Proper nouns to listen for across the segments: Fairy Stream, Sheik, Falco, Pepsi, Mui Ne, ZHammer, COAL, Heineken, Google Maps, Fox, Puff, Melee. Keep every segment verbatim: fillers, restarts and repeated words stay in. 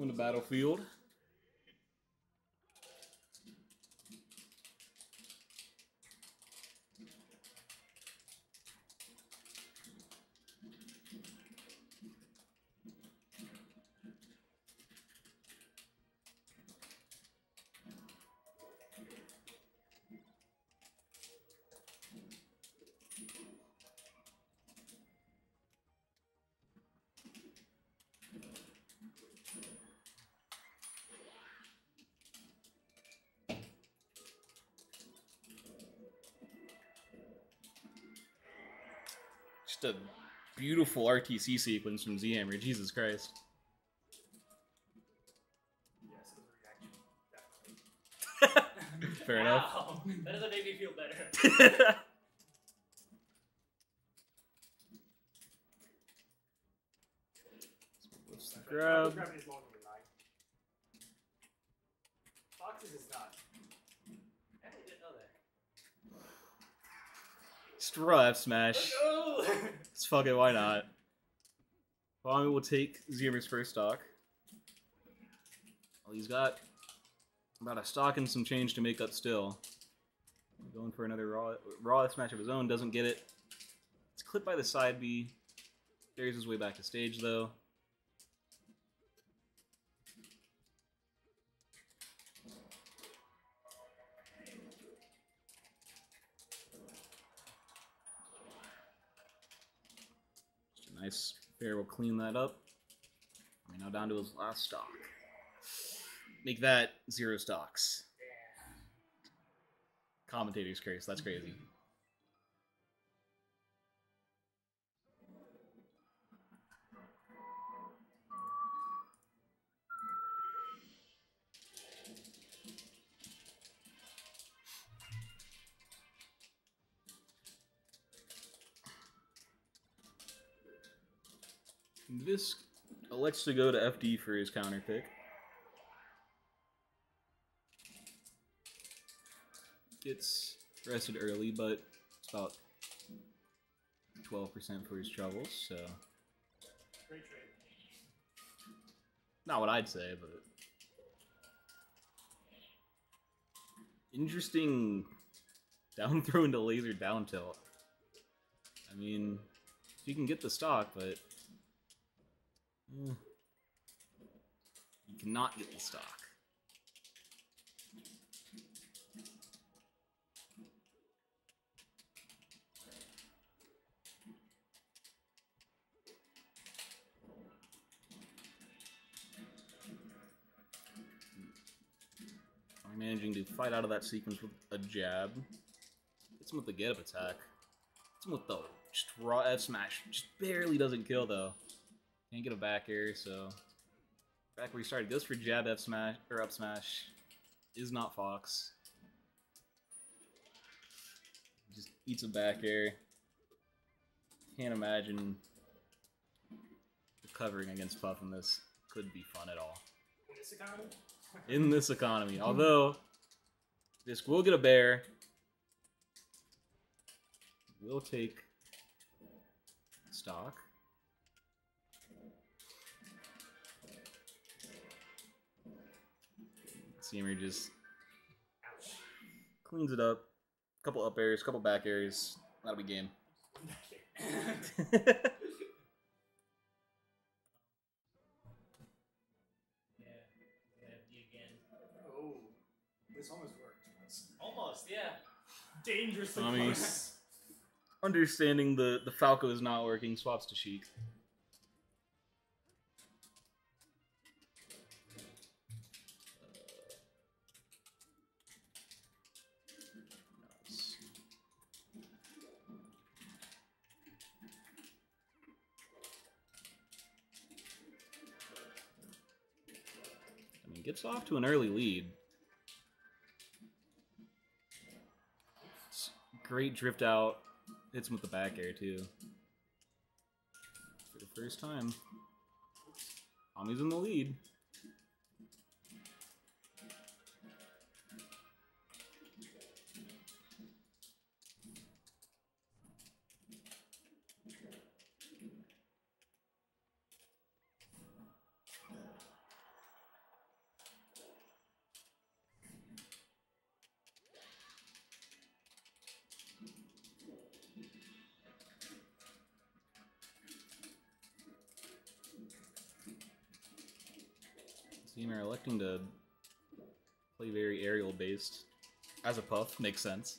on the battlefield. Just a beautiful R T C sequence from ZHammer, Jesus Christ. Fair enough. That doesn't make me feel better. Grab. Fox's is not. I actually didn't know that. Straw F smash. Oh, no! Let's fuck it, why not? Bobby will take ZHammer's first stock. All he's got. About a stock and some change to make up still. Going for another raw, raw F smash of his own, doesn't get it. It's clipped by the side B. Carries his way back to stage though. Nice fair will clean that up. And now down to his last stock. Make that zero stocks. Commentator's curse, that's crazy. This elects to go to F D for his counter pick. Gets rested early, but it's about twelve percent for his troubles, so. Great trade. Not what I'd say, but. Interesting down throw into laser down tilt. I mean, you can get the stock, but. You cannot get the stock. I'm managing to fight out of that sequence with a jab. Hits him with the get up attack. Hits him with the just raw F smash. Just barely doesn't kill though. Can't get a back air, so back where he started. Goes for jab F smash or up smash. Is not Fox. Just eats a back air. Can't imagine recovering against Puff in this could be fun at all. In this economy? In this economy. Although this will get a bear. We'll take stock. ZHammer just cleans it up. A couple up airs, a couple back airs. That'll be game. Yeah, F D again. Oh, this almost worked. Almost, yeah. Dangerously close. Understanding the, the Falco is not working, swaps to Sheik. Gets off to an early lead. Great drift out. Hits him with the back air, too. For the first time. Tommy's in the lead. team are electing to play very aerial based. As a Puff, makes sense.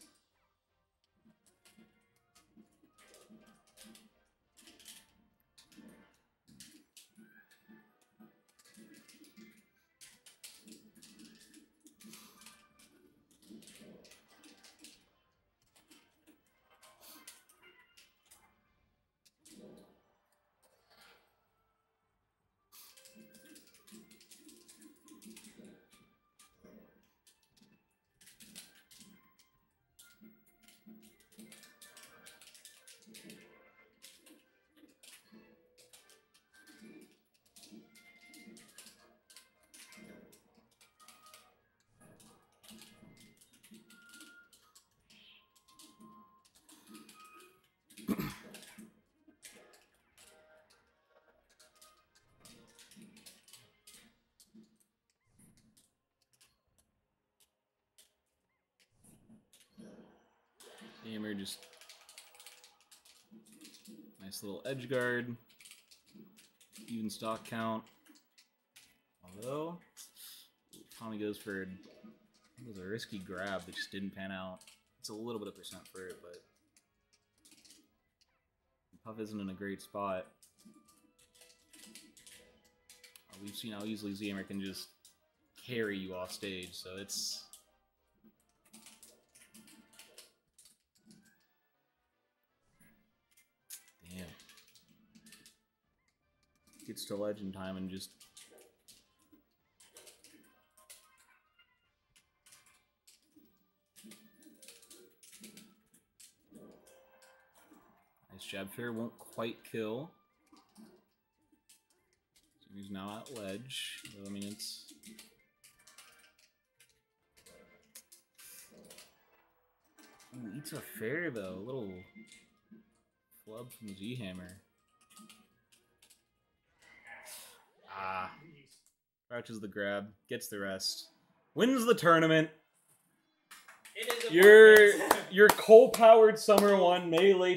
Hammer, just nice little edge guard, even stock count. Although Tommy goes for, it was a risky grab that just didn't pan out. It's a little bit of percent for it, but Puff isn't in a great spot. Uh, we've seen how easily ZHammer can just carry you off stage, so it's. Damn. Gets to legend time and just. Nice jab fair, won't quite kill. He's now at ledge. So, I mean, it's. Ooh, eats a fair though. A little flub from ZHammer. Ah. Crouches the grab, gets the rest. Wins the tournament. It is your your coal-powered Summer One melee.